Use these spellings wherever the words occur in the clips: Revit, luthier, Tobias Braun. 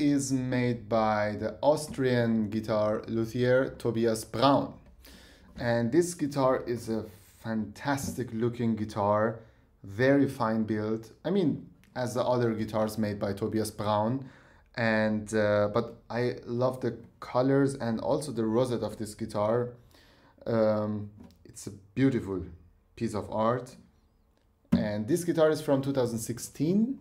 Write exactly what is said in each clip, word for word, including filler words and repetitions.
is made by the Austrian guitar luthier Tobias Braun. And this guitar is a fantastic looking guitar, very fine built. I mean, as the other guitars made by Tobias Braun. And uh, but I love the colors and also the rosette of this guitar. Um, it's a beautiful piece of art. And this guitar is from two thousand sixteen.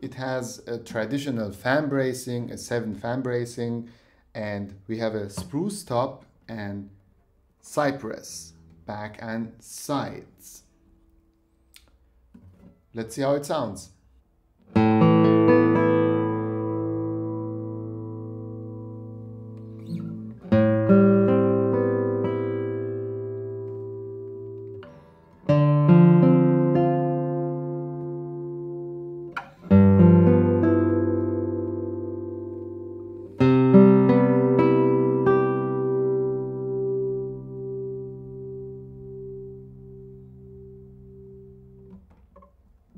It has a traditional fan bracing, a seven fan bracing, and we have a spruce top and cypress back and sides. Let's see how it sounds.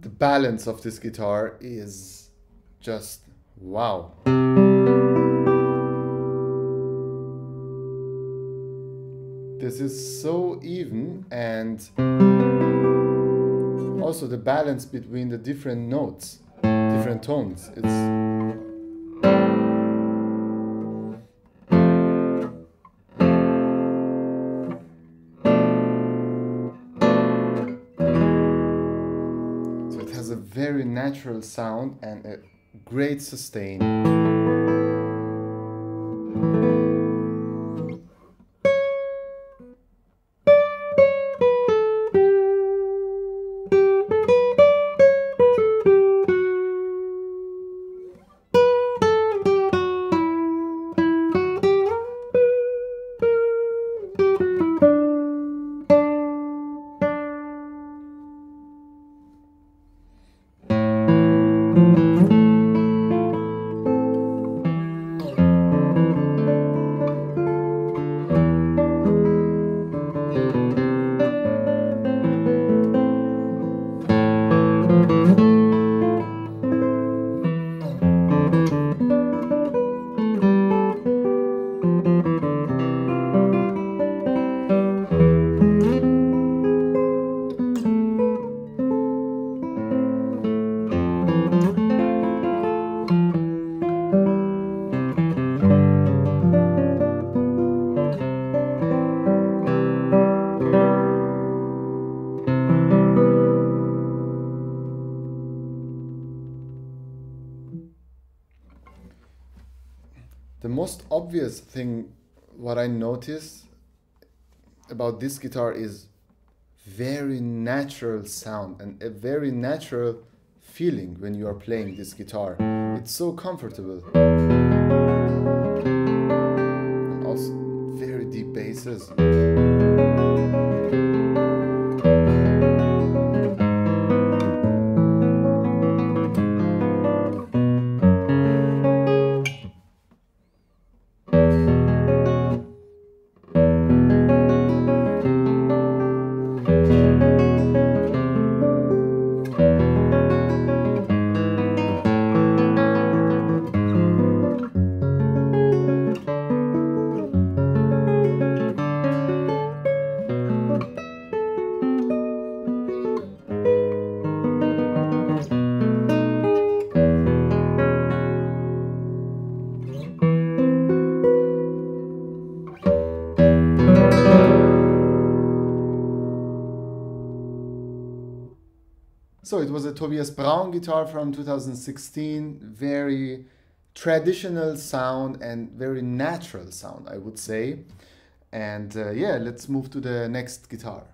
The balance of this guitar is just wow. This is so even, and also the balance between the different notes, different tones. It's a very natural sound and a great sustain. The most obvious thing what I noticed about this guitar is very natural sound and a very natural feeling when you are playing this guitar. It's so comfortable. And also very deep basses. So it was a Tobias Braun guitar from two thousand sixteen, very traditional sound and very natural sound, I would say. And uh, yeah, let's move to the next guitar.